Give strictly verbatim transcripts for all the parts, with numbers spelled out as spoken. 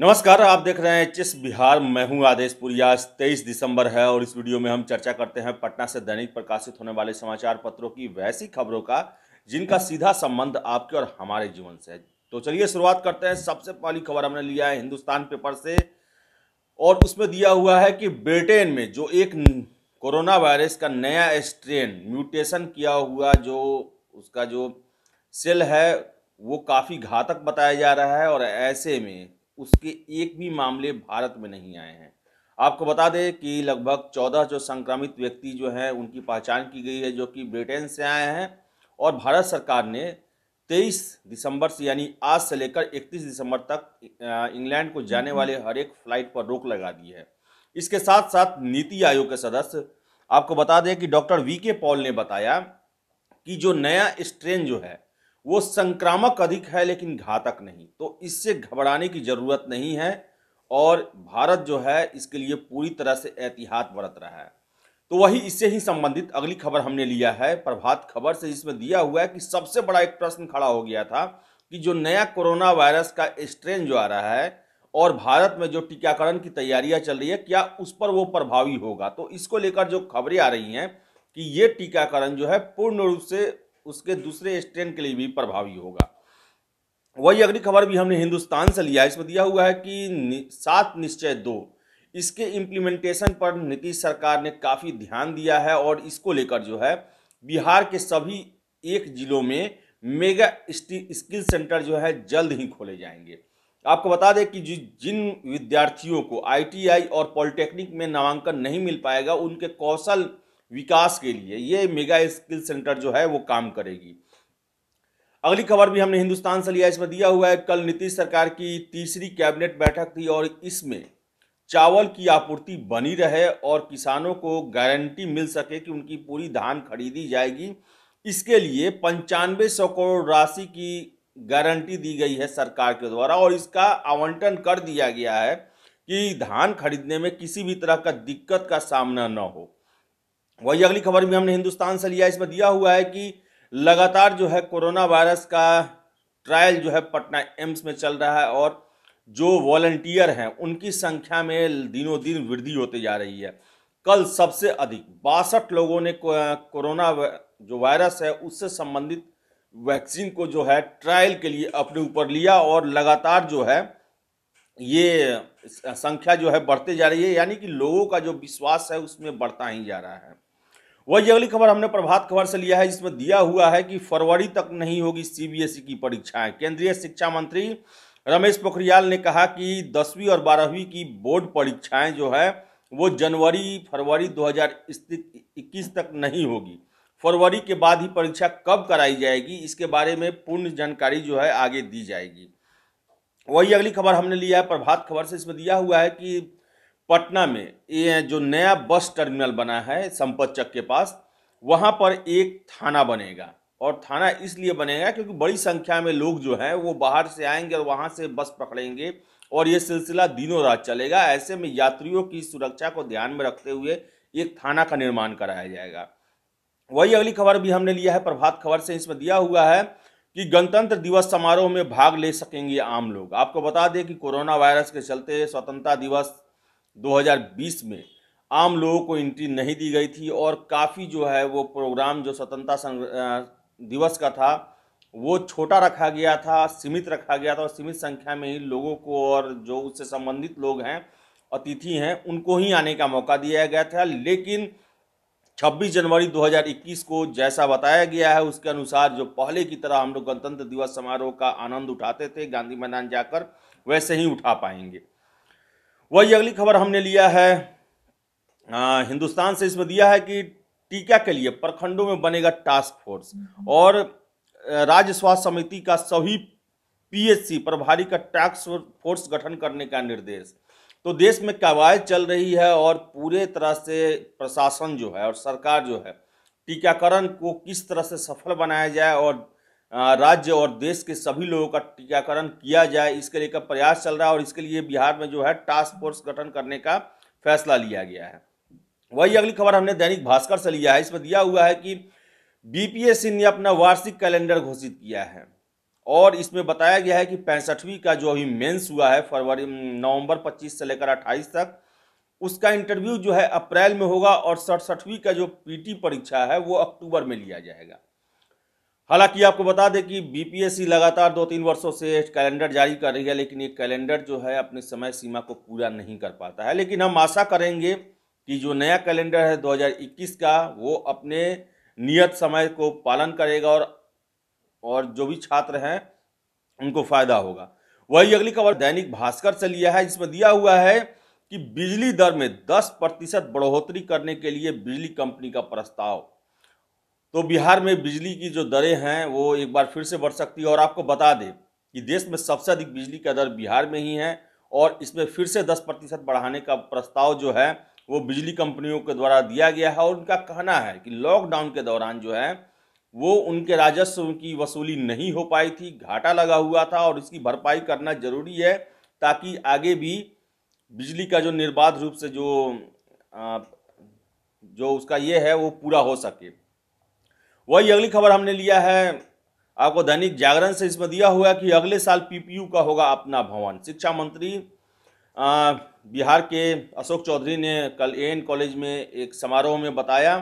नमस्कार, आप देख रहे हैं एच एस बिहार। मैं हूं आदेशपुर। आज तेईस दिसंबर है और इस वीडियो में हम चर्चा करते हैं पटना से दैनिक प्रकाशित होने वाले समाचार पत्रों की वैसी खबरों का जिनका सीधा संबंध आपके और हमारे जीवन से है। तो चलिए शुरुआत करते हैं। सबसे पहली खबर हमने लिया है हिंदुस्तान पेपर से और उसमें दिया हुआ है कि ब्रिटेन में जो एक कोरोना वायरस का नया स्ट्रेन म्यूटेशन किया हुआ जो उसका जो सेल है वो काफ़ी घातक बताया जा रहा है और ऐसे में उसके एक भी मामले भारत में नहीं आए हैं। आपको बता दें कि लगभग चौदह जो संक्रमित व्यक्ति जो हैं उनकी पहचान की गई है जो कि ब्रिटेन से आए हैं और भारत सरकार ने तेईस दिसंबर से यानी आज से लेकर इकतीस दिसंबर तक इंग्लैंड को जाने वाले हर एक फ्लाइट पर रोक लगा दी है। इसके साथ साथ नीति आयोग के सदस्य आपको बता दें कि डॉक्टर वी के पॉल ने बताया कि जो नया स्ट्रेन जो है वो संक्रामक अधिक है लेकिन घातक नहीं, तो इससे घबराने की जरूरत नहीं है और भारत जो है इसके लिए पूरी तरह से एहतियात बरत रहा है। तो वही इससे ही संबंधित अगली खबर हमने लिया है प्रभात खबर से। इसमें दिया हुआ है कि सबसे बड़ा एक प्रश्न खड़ा हो गया था कि जो नया कोरोना वायरस का स्ट्रेन जो आ रहा है और भारत में जो टीकाकरण की तैयारियां चल रही है क्या उस पर वो प्रभावी होगा। तो इसको लेकर जो खबरें आ रही हैं कि ये टीकाकरण जो है पूर्ण रूप से उसके दूसरे स्ट्रेन के लिए भी प्रभावी होगा। वही अगली खबर भी हमने हिंदुस्तान से लिया है। इसमें दिया हुआ है कि सात निश्चय दो इसके इम्प्लीमेंटेशन पर नीतीश सरकार ने काफ़ी ध्यान दिया है और इसको लेकर जो है बिहार के सभी एक जिलों में मेगा स्किल सेंटर जो है जल्द ही खोले जाएंगे। आपको बता दें कि जिन विद्यार्थियों को आईटीआई और पॉलिटेक्निक में नामांकन नहीं मिल पाएगा उनके कौशल विकास के लिए ये मेगा स्किल सेंटर जो है वो काम करेगी। अगली खबर भी हमने हिंदुस्तान से लिया। इसमें दिया हुआ है कल नीतीश सरकार की तीसरी कैबिनेट बैठक थी और इसमें चावल की आपूर्ति बनी रहे और किसानों को गारंटी मिल सके कि उनकी पूरी धान खरीदी जाएगी, इसके लिए पंचानवे सौ करोड़ राशि की गारंटी दी गई है सरकार के द्वारा और इसका आवंटन कर दिया गया है कि धान खरीदने में किसी भी तरह का दिक्कत का सामना न हो। वही अगली खबर भी हमने हिंदुस्तान से लिया। इसमें दिया हुआ है कि लगातार जो है कोरोना वायरस का ट्रायल जो है पटना एम्स में चल रहा है और जो वॉलंटियर हैं उनकी संख्या में दिनों दिन वृद्धि होती जा रही है। कल सबसे अधिक बासठ लोगों ने कोरोना जो वायरस है उससे संबंधित वैक्सीन को जो है ट्रायल के लिए अपने ऊपर लिया और लगातार जो है ये संख्या जो है बढ़ते जा रही है, यानी कि लोगों का जो विश्वास है उसमें बढ़ता ही जा रहा है। वही अगली खबर हमने प्रभात खबर से लिया है। इसमें दिया हुआ है कि फरवरी तक नहीं होगी सीबीएसई की परीक्षाएं। केंद्रीय शिक्षा मंत्री रमेश पोखरियाल ने कहा कि दसवीं और बारहवीं की बोर्ड परीक्षाएं जो है वो जनवरी फरवरी दो हजार इक्कीस तक नहीं होगी। फरवरी के बाद ही परीक्षा कब कराई जाएगी इसके बारे में पूर्ण जानकारी जो है आगे दी जाएगी। वही अगली खबर हमने लिया है प्रभात खबर से। इसमें दिया हुआ है कि पटना में ये जो नया बस टर्मिनल बना है संपत चक के पास वहाँ पर एक थाना बनेगा और थाना इसलिए बनेगा क्योंकि बड़ी संख्या में लोग जो हैं वो बाहर से आएंगे और वहाँ से बस पकड़ेंगे और ये सिलसिला दिनों रात चलेगा। ऐसे में यात्रियों की सुरक्षा को ध्यान में रखते हुए एक थाना का निर्माण कराया जाएगा। वही अगली खबर भी हमने लिया है प्रभात खबर से। इसमें दिया हुआ है कि गणतंत्र दिवस समारोह में भाग ले सकेंगे आम लोग। आपको बता दें कि कोरोना वायरस के चलते स्वतंत्रता दिवस दो हजार बीस में आम लोगों को एंट्री नहीं दी गई थी और काफ़ी जो है वो प्रोग्राम जो स्वतंत्रता दिवस का था वो छोटा रखा गया था, सीमित रखा गया था और सीमित संख्या में ही लोगों को और जो उससे संबंधित लोग हैं अतिथि हैं उनको ही आने का मौका दिया गया था। लेकिन छब्बीस जनवरी दो हजार इक्कीस को जैसा बताया गया है उसके अनुसार जो पहले की तरह हम लोग गणतंत्र दिवस समारोह का आनंद उठाते थे गांधी मैदान जाकर वैसे ही उठा पाएंगे। वही अगली खबर हमने लिया है आ, हिंदुस्तान से। इसमें दिया है कि टीका के लिए प्रखंडों में बनेगा टास्क फोर्स और राज्य स्वास्थ्य समिति का सभी पीएचसी प्रभारी का टास्क फोर्स गठन करने का निर्देश। तो देश में कवायद चल रही है और पूरे तरह से प्रशासन जो है और सरकार जो है टीकाकरण को किस तरह से सफल बनाया जाए और राज्य और देश के सभी लोगों का टीकाकरण किया जाए इसके लिए का प्रयास चल रहा है और इसके लिए बिहार में जो है टास्क फोर्स गठन करने का फैसला लिया गया है। वही अगली खबर हमने दैनिक भास्कर से लिया है। इसमें दिया हुआ है कि बीपीएससी ने अपना वार्षिक कैलेंडर घोषित किया है और इसमें बताया गया है कि पैंसठवीं का जो अभी मेंस हुआ है फरवरी नवंबर पच्चीस से लेकर अट्ठाईस तक, उसका इंटरव्यू जो है अप्रैल में होगा और सड़सठवीं का जो पीटी परीक्षा है वो अक्टूबर में लिया जाएगा। हालांकि आपको बता दें कि बीपीएससी लगातार दो तीन वर्षों से कैलेंडर जारी कर रही है, लेकिन ये कैलेंडर जो है अपने समय सीमा को पूरा नहीं कर पाता है। लेकिन हम आशा करेंगे कि जो नया कैलेंडर है दो हज़ार इक्कीस का, वो अपने नियत समय को पालन करेगा और और जो भी छात्र हैं उनको फायदा होगा। वही अगली खबर दैनिक भास्कर से लिया है, जिसमें दिया हुआ है कि बिजली दर में दस प्रतिशत बढ़ोतरी करने के लिए बिजली कंपनी का प्रस्ताव। तो बिहार में बिजली की जो दरें हैं वो एक बार फिर से बढ़ सकती है। और आपको बता दें कि देश में सबसे अधिक बिजली का दर बिहार में ही है और इसमें फिर से दस प्रतिशत बढ़ाने का प्रस्ताव जो है वो बिजली कंपनियों के द्वारा दिया गया है। और उनका कहना है कि लॉकडाउन के दौरान जो है वो उनके राजस्व की वसूली नहीं हो पाई थी, घाटा लगा हुआ था और इसकी भरपाई करना जरूरी है ताकि आगे भी बिजली का जो निर्बाध रूप से जो जो उसका ये है वो पूरा हो सके। वही अगली खबर हमने लिया है आपको दैनिक जागरण से, इसमें दिया हुआ कि अगले साल पीपीयू का होगा अपना भवन। शिक्षा मंत्री आ, बिहार के अशोक चौधरी ने कल एएन कॉलेज में एक समारोह में बताया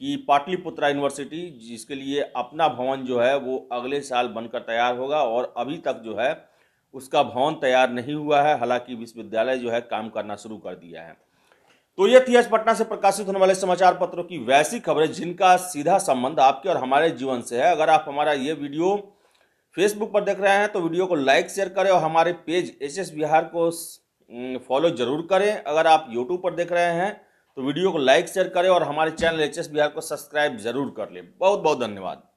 कि पाटलिपुत्र यूनिवर्सिटी, जिसके लिए अपना भवन जो है वो अगले साल बनकर तैयार होगा और अभी तक जो है उसका भवन तैयार नहीं हुआ है। हालांकि विश्वविद्यालय जो है काम करना शुरू कर दिया है। तो ये थी आज पटना से प्रकाशित होने वाले समाचार पत्रों की वैसी खबरें जिनका सीधा संबंध आपके और हमारे जीवन से है। अगर आप हमारा ये वीडियो फेसबुक पर देख रहे हैं तो वीडियो को लाइक शेयर करें और हमारे पेज एच एस बिहार को फॉलो जरूर करें। अगर आप यूट्यूब पर देख रहे हैं तो वीडियो को लाइक शेयर करें और हमारे चैनल एच एस बिहार को सब्सक्राइब जरूर कर लें। बहुत बहुत धन्यवाद।